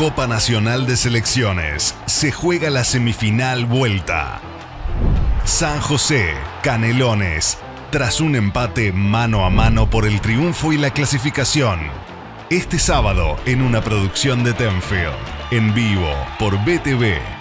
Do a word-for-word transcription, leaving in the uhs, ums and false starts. Copa Nacional de Selecciones se juega la semifinal Vuelta. San José, Canelones, tras un empate mano a mano por el triunfo y la clasificación. Este sábado en una producción de Tenfield, en vivo por B T V.